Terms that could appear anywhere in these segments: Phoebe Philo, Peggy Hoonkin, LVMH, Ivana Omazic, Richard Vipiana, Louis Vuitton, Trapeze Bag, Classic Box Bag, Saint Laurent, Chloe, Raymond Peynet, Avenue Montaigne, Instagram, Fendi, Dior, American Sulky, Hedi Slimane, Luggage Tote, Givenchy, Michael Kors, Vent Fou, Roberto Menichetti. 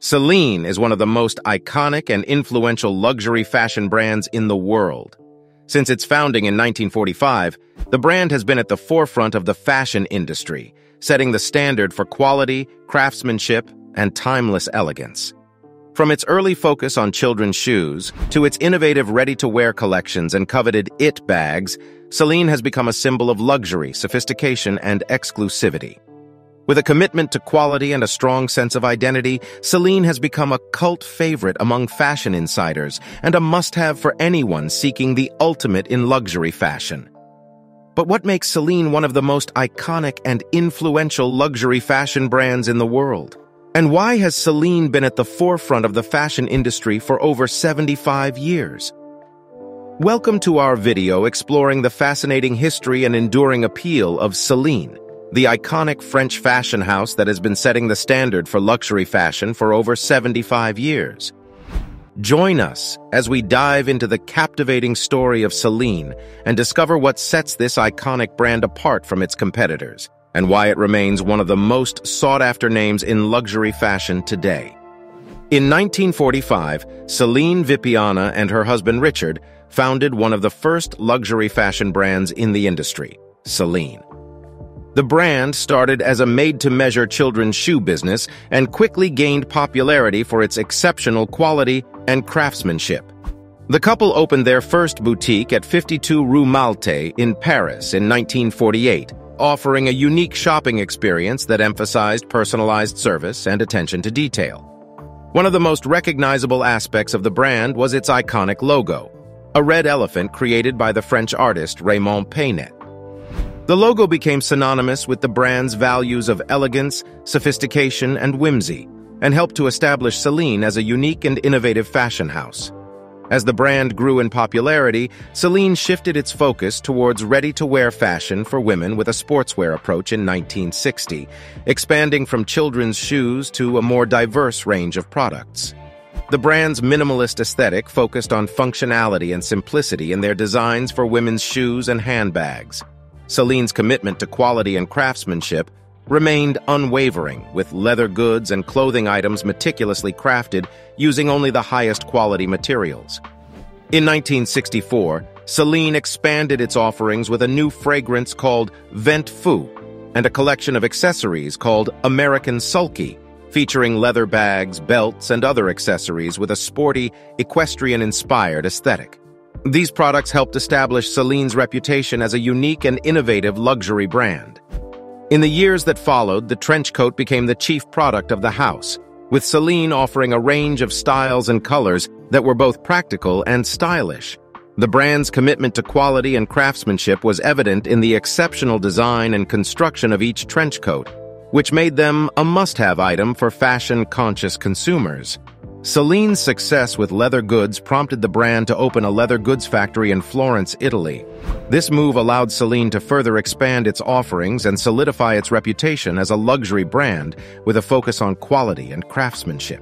Celine is one of the most iconic and influential luxury fashion brands in the world. Since its founding in 1945, the brand has been at the forefront of the fashion industry, setting the standard for quality, craftsmanship, and timeless elegance. From its early focus on children's shoes to its innovative ready-to-wear collections and coveted It bags, Celine has become a symbol of luxury, sophistication, and exclusivity. With a commitment to quality and a strong sense of identity, Celine has become a cult favorite among fashion insiders and a must-have for anyone seeking the ultimate in luxury fashion. But what makes Celine one of the most iconic and influential luxury fashion brands in the world? And why has Celine been at the forefront of the fashion industry for over 75 years? Welcome to our video exploring the fascinating history and enduring appeal of Celine, the iconic French fashion house that has been setting the standard for luxury fashion for over 75 years. Join us as we dive into the captivating story of Celine and discover what sets this iconic brand apart from its competitors, and why it remains one of the most sought-after names in luxury fashion today. In 1945, Céline Vipiana and her husband Richard founded one of the first luxury fashion brands in the industry, Celine. The brand started as a made-to-measure children's shoe business and quickly gained popularity for its exceptional quality and craftsmanship. The couple opened their first boutique at 52 Rue Maltais in Paris in 1948, offering a unique shopping experience that emphasized personalized service and attention to detail. One of the most recognizable aspects of the brand was its iconic logo, a red elephant created by the French artist Raymond Peynet. The logo became synonymous with the brand's values of elegance, sophistication, and whimsy, and helped to establish Celine as a unique and innovative fashion house. As the brand grew in popularity, Celine shifted its focus towards ready-to-wear fashion for women with a sportswear approach in 1960, expanding from children's shoes to a more diverse range of products. The brand's minimalist aesthetic focused on functionality and simplicity in their designs for women's shoes and handbags. Celine's commitment to quality and craftsmanship remained unwavering, with leather goods and clothing items meticulously crafted using only the highest quality materials. In 1964, Celine expanded its offerings with a new fragrance called Vent Fou and a collection of accessories called American Sulky, featuring leather bags, belts, and other accessories with a sporty, equestrian-inspired aesthetic. These products helped establish Celine's reputation as a unique and innovative luxury brand. In the years that followed, the trench coat became the chief product of the house, with Celine offering a range of styles and colors that were both practical and stylish. The brand's commitment to quality and craftsmanship was evident in the exceptional design and construction of each trench coat, which made them a must-have item for fashion-conscious consumers. Celine's success with leather goods prompted the brand to open a leather goods factory in Florence, Italy. This move allowed Celine to further expand its offerings and solidify its reputation as a luxury brand with a focus on quality and craftsmanship.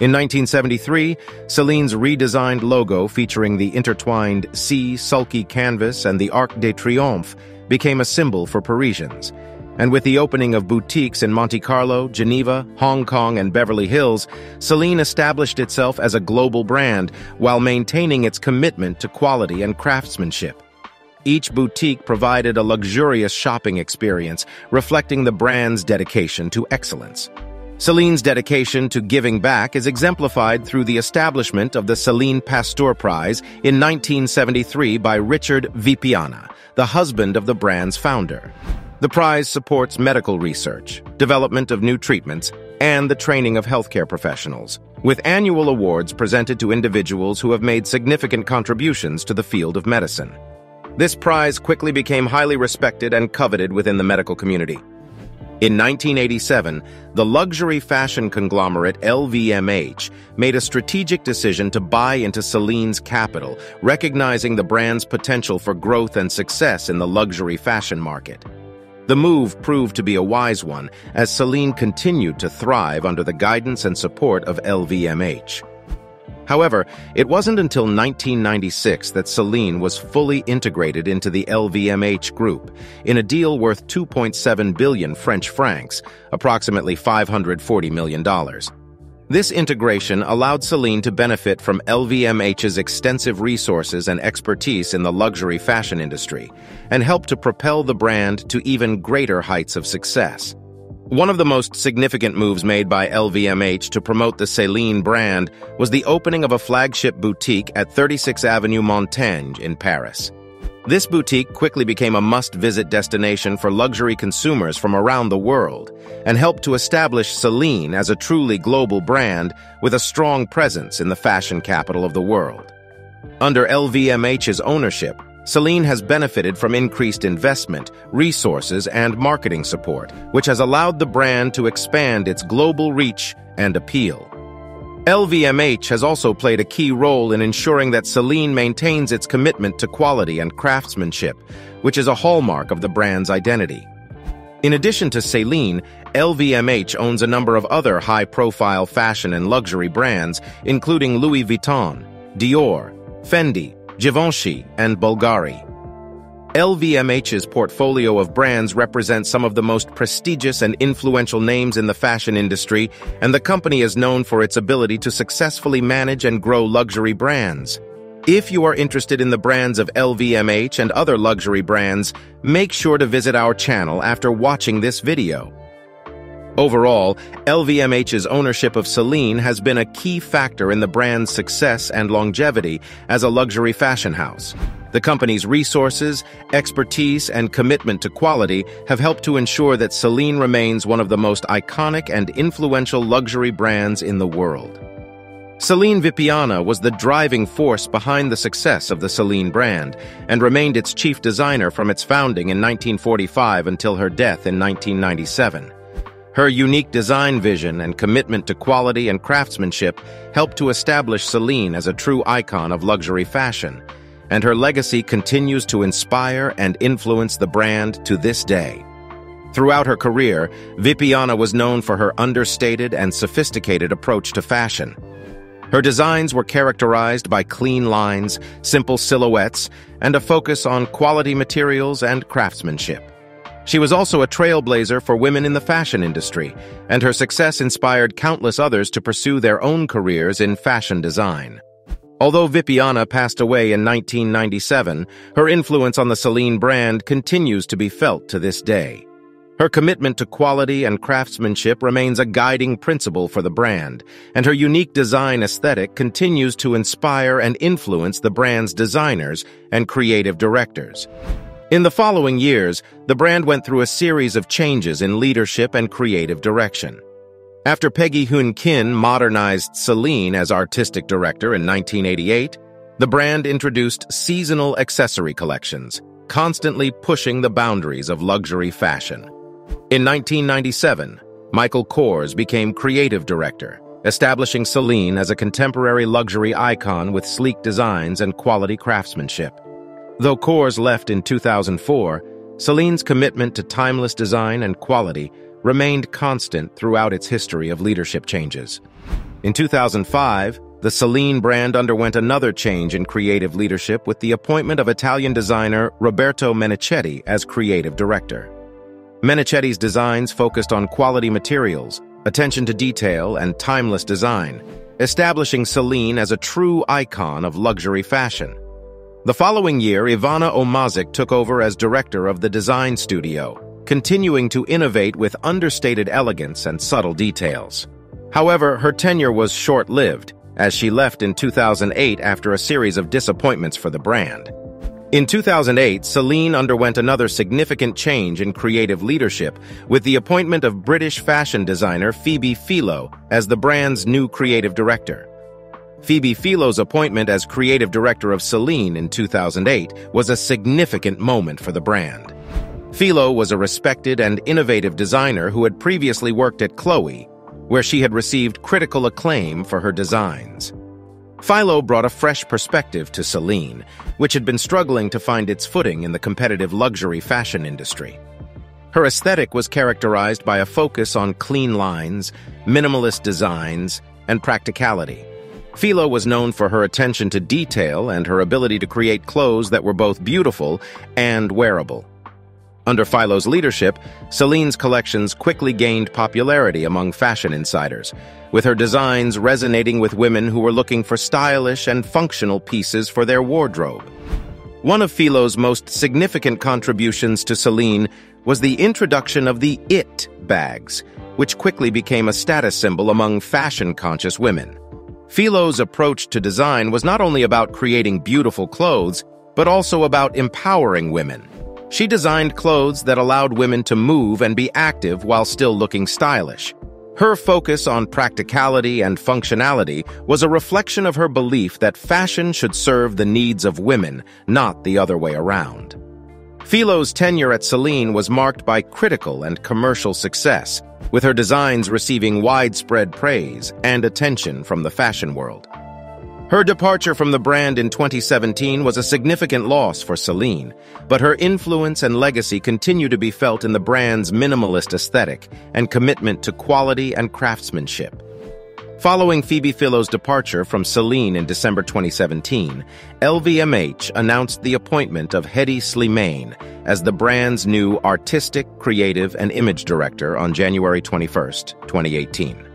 In 1973, Celine's redesigned logo featuring the intertwined sea sulky canvas and the Arc de Triomphe became a symbol for Parisians. And with the opening of boutiques in Monte Carlo, Geneva, Hong Kong, and Beverly Hills, Celine established itself as a global brand while maintaining its commitment to quality and craftsmanship. Each boutique provided a luxurious shopping experience, reflecting the brand's dedication to excellence. Celine's dedication to giving back is exemplified through the establishment of the Celine Pasteur Prize in 1973 by Richard Vipiana, the husband of the brand's founder. The prize supports medical research, development of new treatments, and the training of healthcare professionals, with annual awards presented to individuals who have made significant contributions to the field of medicine. This prize quickly became highly respected and coveted within the medical community. In 1987, the luxury fashion conglomerate LVMH made a strategic decision to buy into Celine's capital, recognizing the brand's potential for growth and success in the luxury fashion market. The move proved to be a wise one, as Celine continued to thrive under the guidance and support of LVMH. However, it wasn't until 1996 that Celine was fully integrated into the LVMH group, in a deal worth 2.7 billion French francs, approximately $540 million. This integration allowed Celine to benefit from LVMH's extensive resources and expertise in the luxury fashion industry, and helped to propel the brand to even greater heights of success. One of the most significant moves made by LVMH to promote the Celine brand was the opening of a flagship boutique at 36 Avenue Montaigne in Paris. This boutique quickly became a must-visit destination for luxury consumers from around the world and helped to establish Celine as a truly global brand with a strong presence in the fashion capital of the world. Under LVMH's ownership, Celine has benefited from increased investment, resources, and marketing support, which has allowed the brand to expand its global reach and appeal. LVMH has also played a key role in ensuring that Celine maintains its commitment to quality and craftsmanship, which is a hallmark of the brand's identity. In addition to Celine, LVMH owns a number of other high-profile fashion and luxury brands, including Louis Vuitton, Dior, Fendi, Givenchy, and Bulgari. LVMH's portfolio of brands represents some of the most prestigious and influential names in the fashion industry, and the company is known for its ability to successfully manage and grow luxury brands. If you are interested in the brands of LVMH and other luxury brands, make sure to visit our channel after watching this video. Overall, LVMH's ownership of Celine has been a key factor in the brand's success and longevity as a luxury fashion house. The company's resources, expertise, and commitment to quality have helped to ensure that Celine remains one of the most iconic and influential luxury brands in the world. Céline Vipiana was the driving force behind the success of the Celine brand and remained its chief designer from its founding in 1945 until her death in 1997. Her unique design vision and commitment to quality and craftsmanship helped to establish Celine as a true icon of luxury fashion, and her legacy continues to inspire and influence the brand to this day. Throughout her career, Vipiana was known for her understated and sophisticated approach to fashion. Her designs were characterized by clean lines, simple silhouettes, and a focus on quality materials and craftsmanship. She was also a trailblazer for women in the fashion industry, and her success inspired countless others to pursue their own careers in fashion design. Although Vipiana passed away in 1997, her influence on the Celine brand continues to be felt to this day. Her commitment to quality and craftsmanship remains a guiding principle for the brand, and her unique design aesthetic continues to inspire and influence the brand's designers and creative directors. In the following years, the brand went through a series of changes in leadership and creative direction. After Peggy Hoonkin modernized Celine as artistic director in 1988, the brand introduced seasonal accessory collections, constantly pushing the boundaries of luxury fashion. In 1997, Michael Kors became creative director, establishing Celine as a contemporary luxury icon with sleek designs and quality craftsmanship. Though Kors left in 2004, Celine's commitment to timeless design and quality remained constant throughout its history of leadership changes. In 2005, the Celine brand underwent another change in creative leadership with the appointment of Italian designer Roberto Menichetti as creative director. Menichetti's designs focused on quality materials, attention to detail, and timeless design, establishing Celine as a true icon of luxury fashion. The following year, Ivana Omazic took over as director of the design studio, continuing to innovate with understated elegance and subtle details. However, her tenure was short-lived, as she left in 2008 after a series of disappointments for the brand. In 2008, Celine underwent another significant change in creative leadership with the appointment of British fashion designer Phoebe Philo as the brand's new creative director. Phoebe Philo's appointment as creative director of Celine in 2008 was a significant moment for the brand. Philo was a respected and innovative designer who had previously worked at Chloe, where she had received critical acclaim for her designs. Philo brought a fresh perspective to Celine, which had been struggling to find its footing in the competitive luxury fashion industry. Her aesthetic was characterized by a focus on clean lines, minimalist designs, and practicality. Philo was known for her attention to detail and her ability to create clothes that were both beautiful and wearable. Under Philo's leadership, Céline's collections quickly gained popularity among fashion insiders, with her designs resonating with women who were looking for stylish and functional pieces for their wardrobe. One of Philo's most significant contributions to Céline was the introduction of the It bags, which quickly became a status symbol among fashion-conscious women. Philo's approach to design was not only about creating beautiful clothes, but also about empowering women. She designed clothes that allowed women to move and be active while still looking stylish. Her focus on practicality and functionality was a reflection of her belief that fashion should serve the needs of women, not the other way around. Philo's tenure at Céline was marked by critical and commercial success, with her designs receiving widespread praise and attention from the fashion world. Her departure from the brand in 2017 was a significant loss for Céline, but her influence and legacy continue to be felt in the brand's minimalist aesthetic and commitment to quality and craftsmanship. Following Phoebe Philo's departure from Céline in December 2017, LVMH announced the appointment of Hedi Slimane as the brand's new artistic, creative, and image director on January 21, 2018.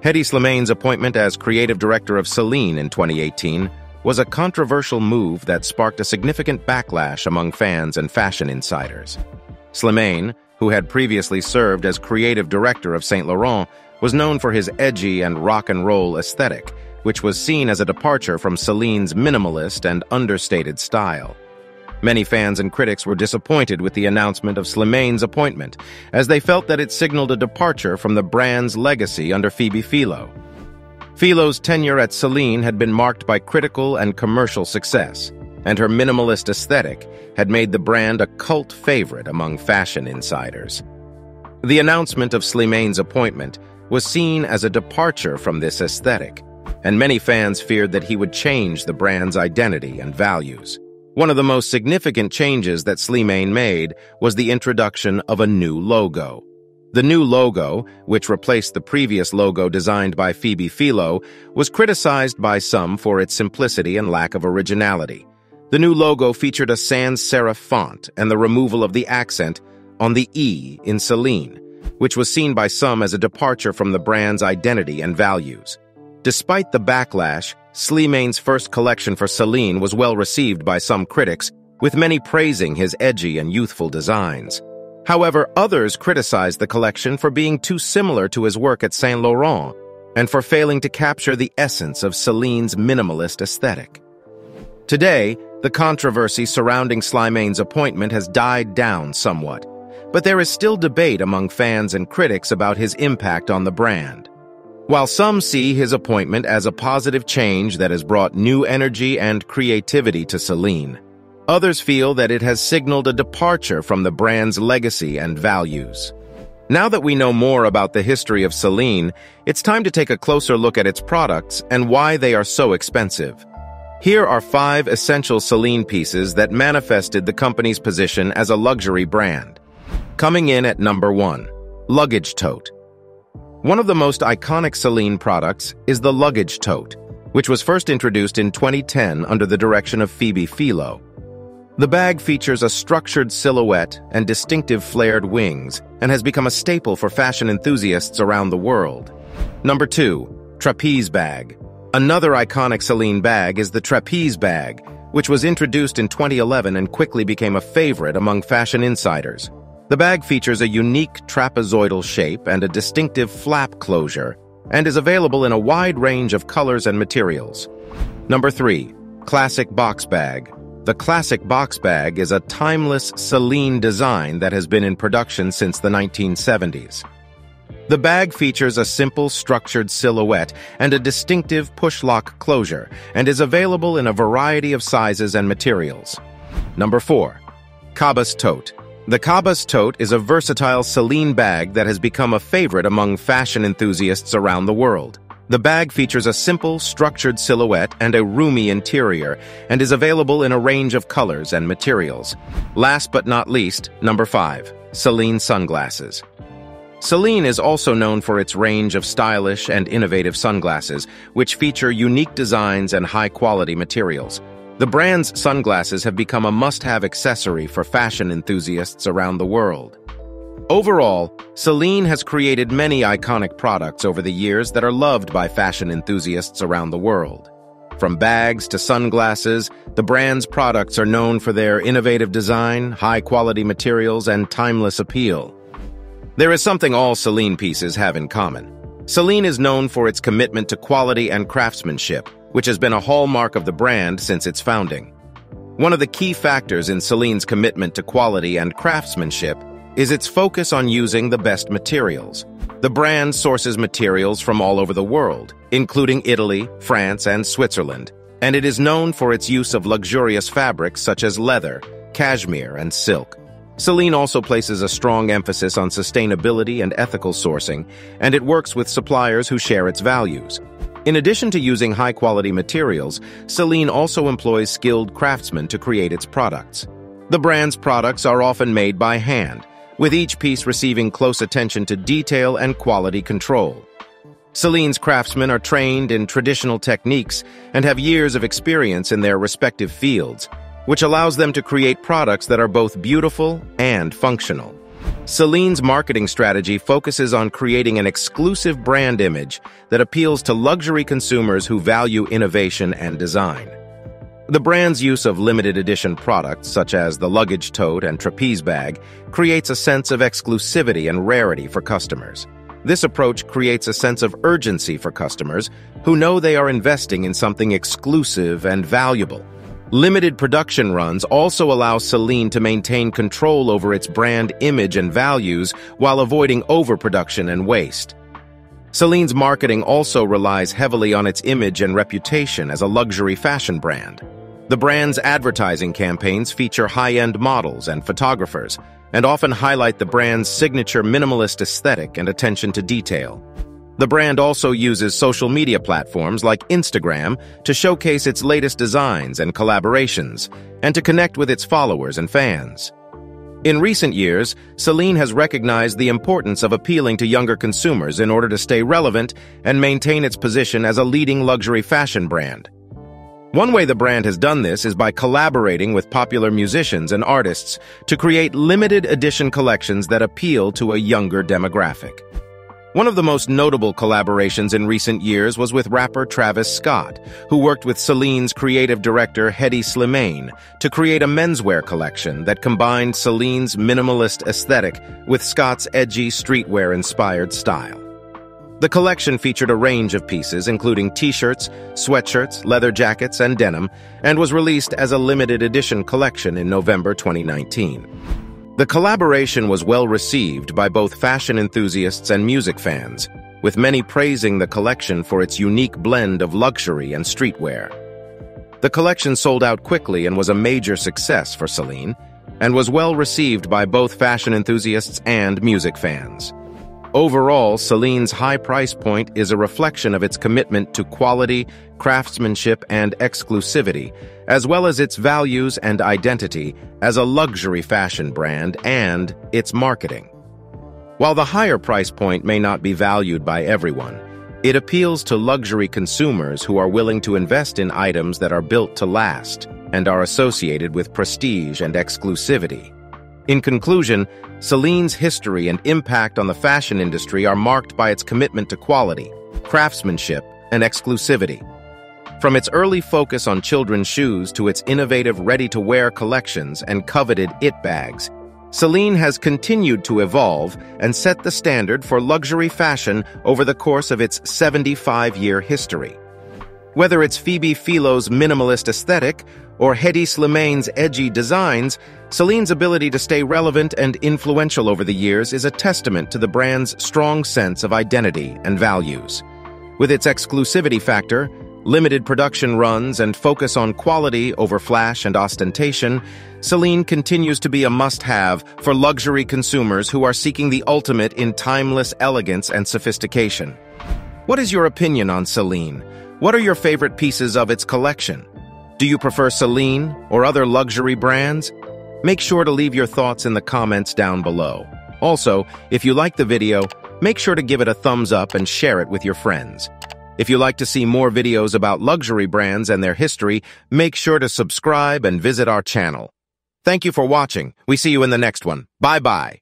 Hedi Slimane's appointment as creative director of Céline in 2018 was a controversial move that sparked a significant backlash among fans and fashion insiders. Slimane, who had previously served as creative director of Saint Laurent, was known for his edgy and rock and roll aesthetic, which was seen as a departure from Céline's minimalist and understated style. Many fans and critics were disappointed with the announcement of Slimane's appointment, as they felt that it signaled a departure from the brand's legacy under Phoebe Philo. Philo's tenure at Céline had been marked by critical and commercial success, and her minimalist aesthetic had made the brand a cult favorite among fashion insiders. The announcement of Slimane's appointment was seen as a departure from this aesthetic, and many fans feared that he would change the brand's identity and values. One of the most significant changes that Slimane made was the introduction of a new logo. The new logo, which replaced the previous logo designed by Phoebe Philo, was criticized by some for its simplicity and lack of originality. The new logo featured a sans-serif font and the removal of the accent on the E in Céline, which was seen by some as a departure from the brand's identity and values. Despite the backlash, Slimane's first collection for Céline was well received by some critics, with many praising his edgy and youthful designs. However, others criticized the collection for being too similar to his work at Saint Laurent and for failing to capture the essence of Céline's minimalist aesthetic. Today, the controversy surrounding Slimane's appointment has died down somewhat, but there is still debate among fans and critics about his impact on the brand. While some see his appointment as a positive change that has brought new energy and creativity to Céline, others feel that it has signaled a departure from the brand's legacy and values. Now that we know more about the history of Céline, it's time to take a closer look at its products and why they are so expensive. Here are 5 essential Céline pieces that manifested the company's position as a luxury brand. Coming in at number 1, Luggage Tote. One of the most iconic Céline products is the Luggage Tote, which was first introduced in 2010 under the direction of Phoebe Philo. The bag features a structured silhouette and distinctive flared wings and has become a staple for fashion enthusiasts around the world. Number 2. Trapeze Bag. Another iconic Céline bag is the Trapeze Bag, which was introduced in 2011 and quickly became a favorite among fashion insiders. The bag features a unique trapezoidal shape and a distinctive flap closure, and is available in a wide range of colors and materials. Number 3. Classic Box Bag. The Classic Box Bag is a timeless Céline design that has been in production since the 1970s. The bag features a simple, structured silhouette and a distinctive push-lock closure, and is available in a variety of sizes and materials. Number 4. Cabas Tote. The Cabas Tote is a versatile Céline bag that has become a favorite among fashion enthusiasts around the world. The bag features a simple, structured silhouette and a roomy interior, and is available in a range of colors and materials. Last but not least, number 5, Céline Sunglasses. Céline is also known for its range of stylish and innovative sunglasses, which feature unique designs and high-quality materials. The brand's sunglasses have become a must-have accessory for fashion enthusiasts around the world. Overall, Celine has created many iconic products over the years that are loved by fashion enthusiasts around the world. From bags to sunglasses, the brand's products are known for their innovative design, high-quality materials, and timeless appeal. There is something all Celine pieces have in common. Celine is known for its commitment to quality and craftsmanship, which has been a hallmark of the brand since its founding. One of the key factors in Celine's commitment to quality and craftsmanship is its focus on using the best materials. The brand sources materials from all over the world, including Italy, France, and Switzerland, and it is known for its use of luxurious fabrics such as leather, cashmere, and silk. Celine also places a strong emphasis on sustainability and ethical sourcing, and it works with suppliers who share its values. In addition to using high-quality materials, Celine also employs skilled craftsmen to create its products. The brand's products are often made by hand, with each piece receiving close attention to detail and quality control. Celine's craftsmen are trained in traditional techniques and have years of experience in their respective fields, which allows them to create products that are both beautiful and functional. Celine's marketing strategy focuses on creating an exclusive brand image that appeals to luxury consumers who value innovation and design. The brand's use of limited edition products, such as the Luggage Tote and Trapeze Bag, creates a sense of exclusivity and rarity for customers. This approach creates a sense of urgency for customers who know they are investing in something exclusive and valuable. Limited production runs also allow Celine to maintain control over its brand image and values while avoiding overproduction and waste. Celine's marketing also relies heavily on its image and reputation as a luxury fashion brand. The brand's advertising campaigns feature high-end models and photographers, and often highlight the brand's signature minimalist aesthetic and attention to detail. The brand also uses social media platforms like Instagram to showcase its latest designs and collaborations, and to connect with its followers and fans. In recent years, Celine has recognized the importance of appealing to younger consumers in order to stay relevant and maintain its position as a leading luxury fashion brand. One way the brand has done this is by collaborating with popular musicians and artists to create limited edition collections that appeal to a younger demographic. One of the most notable collaborations in recent years was with rapper Travis Scott, who worked with Celine's creative director Hedi Slimane to create a menswear collection that combined Celine's minimalist aesthetic with Scott's edgy streetwear-inspired style. The collection featured a range of pieces including t-shirts, sweatshirts, leather jackets, and denim, and was released as a limited edition collection in November 2019. The collaboration was well received by both fashion enthusiasts and music fans, with many praising the collection for its unique blend of luxury and streetwear. The collection sold out quickly and was a major success for Celine, and was well received by both fashion enthusiasts and music fans. Overall, Celine's high price point is a reflection of its commitment to quality, craftsmanship, and exclusivity, as well as its values and identity as a luxury fashion brand and its marketing. While the higher price point may not be valued by everyone, it appeals to luxury consumers who are willing to invest in items that are built to last and are associated with prestige and exclusivity. In conclusion, Celine's history and impact on the fashion industry are marked by its commitment to quality, craftsmanship, and exclusivity. From its early focus on children's shoes to its innovative ready-to-wear collections and coveted it bags, Celine has continued to evolve and set the standard for luxury fashion over the course of its 75-year history. Whether it's Phoebe Philo's minimalist aesthetic or Hedi Slimane's edgy designs, Celine's ability to stay relevant and influential over the years is a testament to the brand's strong sense of identity and values. With its exclusivity factor, limited production runs, and focus on quality over flash and ostentation, Celine continues to be a must-have for luxury consumers who are seeking the ultimate in timeless elegance and sophistication. What is your opinion on Celine? What are your favorite pieces of its collection? Do you prefer Celine or other luxury brands? Make sure to leave your thoughts in the comments down below. Also, if you like the video, make sure to give it a thumbs up and share it with your friends. If you like to see more videos about luxury brands and their history, make sure to subscribe and visit our channel. Thank you for watching. We see you in the next one. Bye-bye.